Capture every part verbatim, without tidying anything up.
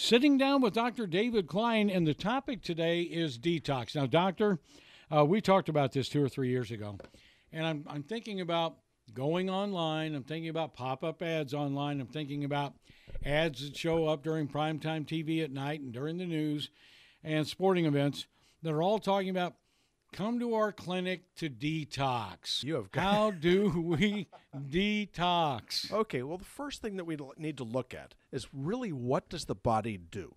Sitting down with Doctor David Klein, and the topic today is detox. Now, doctor, uh, we talked about this two or three years ago, and I'm, I'm thinking about going online. I'm thinking about pop-up ads online. I'm thinking about ads that show up during primetime T V at night and during the news and sporting events that are all talking about, come to our clinic to detox. You have How do we detox? Okay, well, the first thing that we need to look at is really, what does the body do?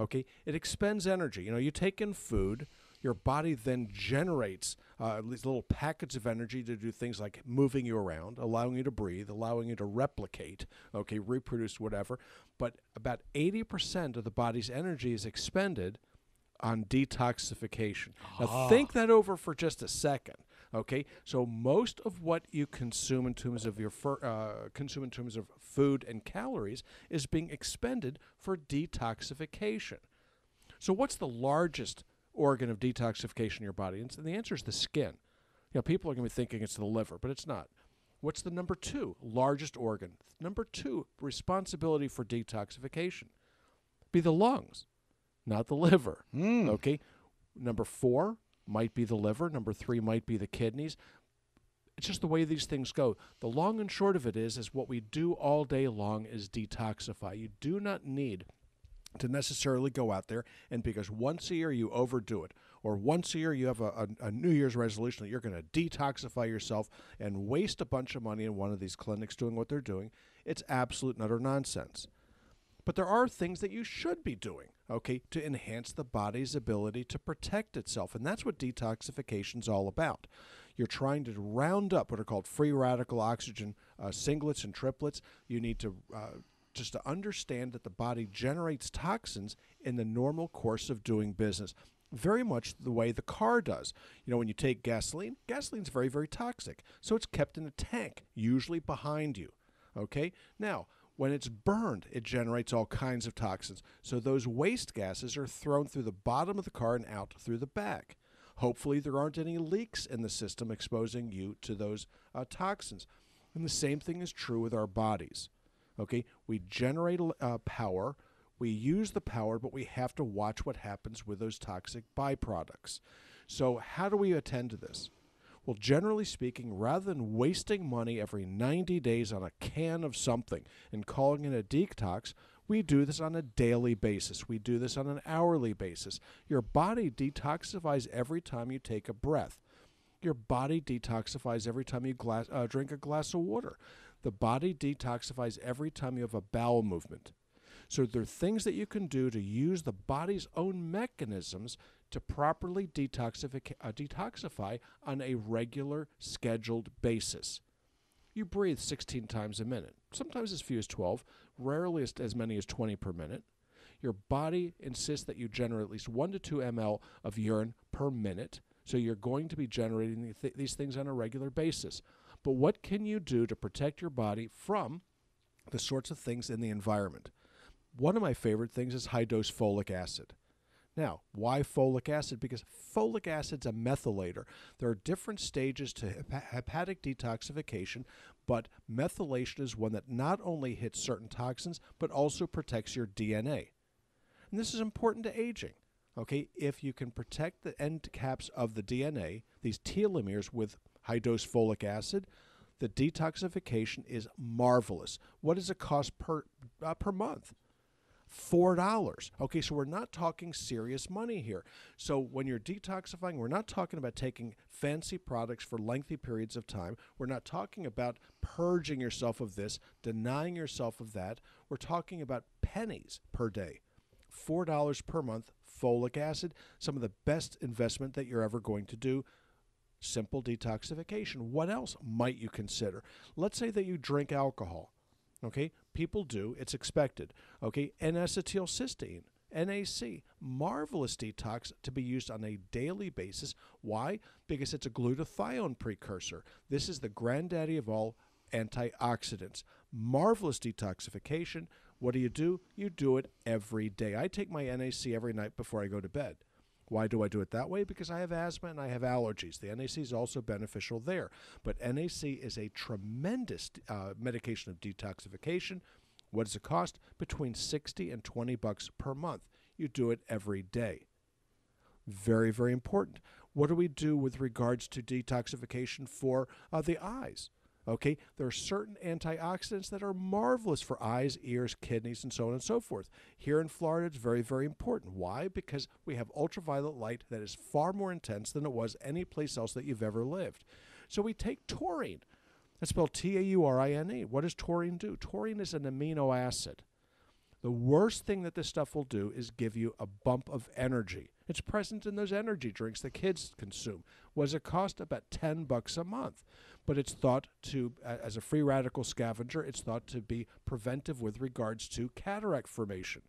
Okay, it expends energy. You know, you take in food, your body then generates uh, these little packets of energy to do things like moving you around, allowing you to breathe, allowing you to replicate, okay, reproduce, whatever. But about eighty percent of the body's energy is expended on detoxification. Now, ah. think that over for just a second, okay? So most of what you consume in terms of your fir- uh, consume in terms of food and calories is being expended for detoxification. So what's the largest organ of detoxification in your body? And the answer is the skin. You know, people are going to be thinking it's the liver, but it's not. What's the number two largest organ? Number two responsibility for detoxification be the lungs. Not the liver, mm. okay? Number four might be the liver. Number three might be the kidneys. It's just the way these things go. The long and short of it is, is what we do all day long is detoxify. You do not need to necessarily go out there, and because once a year you overdo it, or once a year you have a, a, a New Year's resolution that you're going to detoxify yourself and waste a bunch of money in one of these clinics doing what they're doing, it's absolute and utter nonsense. But there are things that you should be doing, okay, to enhance the body's ability to protect itself. And that's what detoxification is all about. You're trying to round up what are called free radical oxygen uh, singlets and triplets. You need to uh, just to understand that the body generates toxins in the normal course of doing business, very much the way the car does. You know, when you take gasoline, gasoline's very, very toxic. So it's kept in a tank, usually behind you, okay? Now, when it's burned, it generates all kinds of toxins. So those waste gases are thrown through the bottom of the car and out through the back. Hopefully there aren't any leaks in the system exposing you to those uh, toxins. And the same thing is true with our bodies. Okay, we generate uh, power, we use the power, but we have to watch what happens with those toxic byproducts. So how do we attend to this? Well, generally speaking, rather than wasting money every ninety days on a can of something and calling it a detox, we do this on a daily basis. We do this on an hourly basis. Your body detoxifies every time you take a breath. Your body detoxifies every time you glass, uh, drink a glass of water. The body detoxifies every time you have a bowel movement. So there are things that you can do to use the body's own mechanisms to properly detoxify, uh, detoxify on a regular, scheduled basis. You breathe sixteen times a minute, sometimes as few as twelve, rarely as, as many as twenty per minute. Your body insists that you generate at least one to two milliliters of urine per minute, so you're going to be generating th- these things on a regular basis. But what can you do to protect your body from the sorts of things in the environment? One of my favorite things is high-dose folic acid. Now, why folic acid? Because folic acid's a methylator. There are different stages to hep- hepatic detoxification, but methylation is one that not only hits certain toxins, but also protects your D N A. And this is important to aging. Okay, if you can protect the end caps of the D N A, these telomeres, with high-dose folic acid, the detoxification is marvelous. What does it cost per, uh, per month? four dollars. Okay, so we're not talking serious money here. So when you're detoxifying, we're not talking about taking fancy products for lengthy periods of time. We're not talking about purging yourself of this, denying yourself of that. We're talking about pennies per day. four dollars per month, folic acid, some of the best investment that you're ever going to do. Simple detoxification. What else might you consider? Let's say that you drink alcohol. Okay, people do, it's expected. Okay, N-acetylcysteine, N A C, marvelous detox to be used on a daily basis. Why? Because it's a glutathione precursor. This is the granddaddy of all antioxidants. Marvelous detoxification. What do you do? You do it every day. I take my N A C every night before I go to bed. Why do I do it that way? Because I have asthma and I have allergies. The N A C is also beneficial there. But N A C is a tremendous uh, medication of detoxification. What does it cost? Between sixty and twenty bucks per month. You do it every day. Very, very important. What do we do with regards to detoxification for uh, the eyes? Okay, there are certain antioxidants that are marvelous for eyes, ears, kidneys, and so on and so forth. Here in Florida, it's very, very important. Why? Because we have ultraviolet light that is far more intense than it was any place else that you've ever lived. So we take taurine. That's spelled T A U R I N E. What does taurine do? Taurine is an amino acid. The worst thing that this stuff will do is give you a bump of energy. It's present in those energy drinks the kids consume. Was it cost? About ten bucks a month. But it's thought to, as a free radical scavenger, it's thought to be preventive with regards to cataract formation.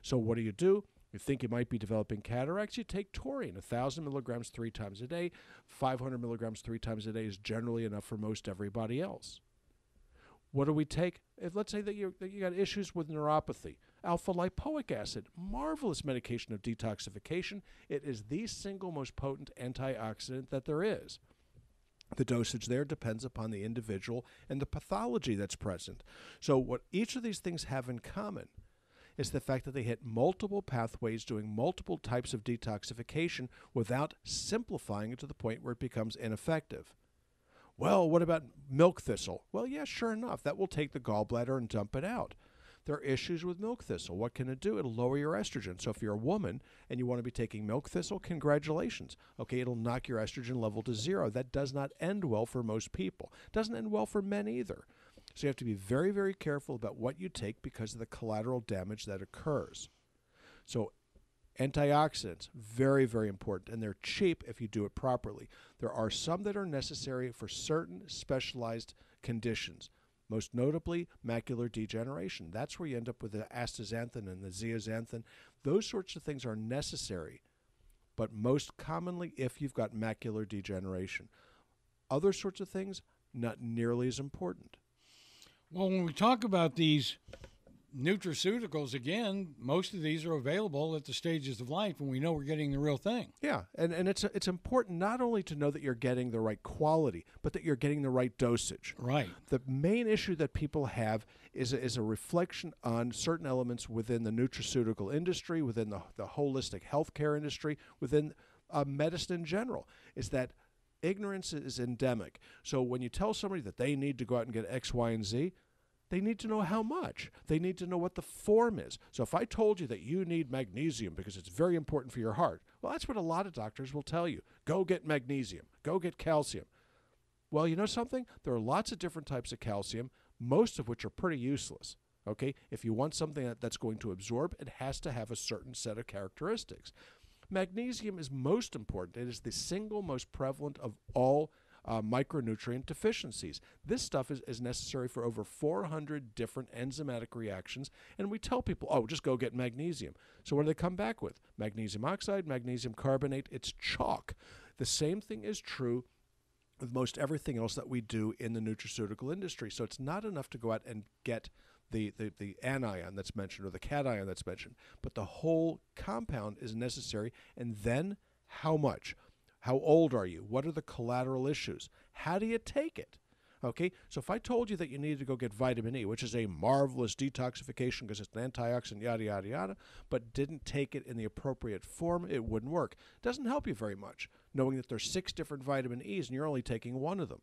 So what do you do? You think you might be developing cataracts, you take taurine, one thousand milligrams three times a day. five hundred milligrams three times a day is generally enough for most everybody else. What do we take? If, let's say that you that you got issues with neuropathy. Alpha-lipoic acid, marvelous medication of detoxification. It is the single most potent antioxidant that there is. The dosage there depends upon the individual and the pathology that's present. So what each of these things have in common is the fact that they hit multiple pathways doing multiple types of detoxification without simplifying it to the point where it becomes ineffective. Well, what about milk thistle? Well, yeah, sure enough, that will take the gallbladder and dump it out. There are issues with milk thistle. What can it do? It'll lower your estrogen. So if you're a woman and you want to be taking milk thistle, congratulations. Okay, it'll knock your estrogen level to zero. That does not end well for most people. Doesn't end well for men either. So you have to be very, very careful about what you take because of the collateral damage that occurs. So antioxidants, very, very important, and they're cheap if you do it properly. There are some that are necessary for certain specialized conditions, most notably macular degeneration. That's where you end up with the astaxanthin and the zeaxanthin. Those sorts of things are necessary, but most commonly if you've got macular degeneration. Other sorts of things, not nearly as important. Well, when we talk about these nutraceuticals, again, most of these are available at the stages of life, and we know we're getting the real thing. Yeah, and, and it's it's important not only to know that you're getting the right quality, but that you're getting the right dosage. Right. The main issue that people have is a, is a reflection on certain elements within the nutraceutical industry, within the, the holistic healthcare industry, within uh, medicine in general, is that ignorance is endemic. So when you tell somebody that they need to go out and get X, Y, and Z, they need to know how much. They need to know what the form is. So if I told you that you need magnesium because it's very important for your heart, well, that's what a lot of doctors will tell you. Go get magnesium. Go get calcium. Well, you know something? There are lots of different types of calcium, most of which are pretty useless. Okay? If you want something that, that's going to absorb, it has to have a certain set of characteristics. Magnesium is most important. It is the single most prevalent of all uh, micronutrient deficiencies. This stuff is, is necessary for over four hundred different enzymatic reactions, and we tell people, oh, just go get magnesium. So what do they come back with? Magnesium oxide, magnesium carbonate, it's chalk. The same thing is true with most everything else that we do in the nutraceutical industry. So it's not enough to go out and get The, the, the anion that's mentioned or the cation that's mentioned, but the whole compound is necessary. And then how much? How old are you? What are the collateral issues? How do you take it? Okay, so if I told you that you needed to go get vitamin E, which is a marvelous detoxification because it's an antioxidant, yada, yada, yada, but didn't take it in the appropriate form, it wouldn't work. It doesn't help you very much, knowing that there's six different vitamin E's and you're only taking one of them.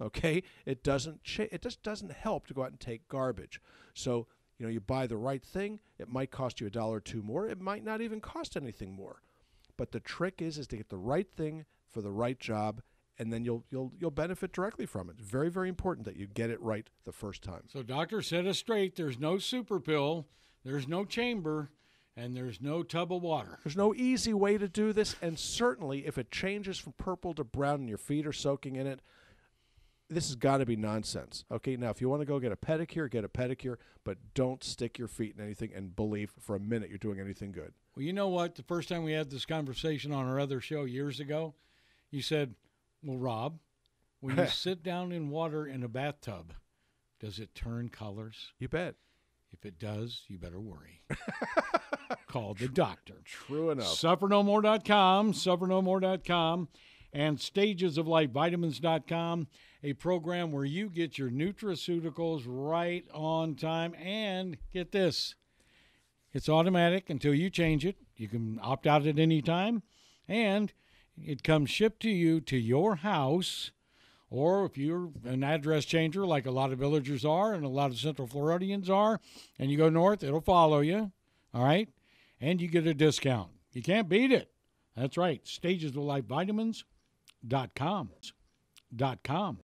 Okay, it doesn't ch it just doesn't help to go out and take garbage. So, you know, you buy the right thing, it might cost you a dollar or two more, it might not even cost anything more. But the trick is is to get the right thing for the right job, and then you'll you'll you'll benefit directly from it. Very, very important that you get it right the first time. So doctor set us straight, there's no super pill, there's no chamber, and there's no tub of water. There's no easy way to do this, and certainly if it changes from purple to brown and your feet are soaking in it, this has got to be nonsense. Okay, now if you want to go get a pedicure, get a pedicure, but don't stick your feet in anything and believe for a minute you're doing anything good. Well, you know what? The first time we had this conversation on our other show years ago, you said, well, Rob, when you sit down in water in a bathtub, does it turn colors? You bet. If it does, you better worry. Call the doctor. True enough. Suffer No More dot com, Suffer No More dot com. and stages of life vitamins dot com, a program where you get your nutraceuticals right on time. And get this, it's automatic until you change it. You can opt out at any time, and it comes shipped to you to your house. Or if you're an address changer like a lot of villagers are and a lot of Central Floridians are, and you go north, it'll follow you, all right? And you get a discount. You can't beat it. That's right, stages of life vitamins dot com. .com.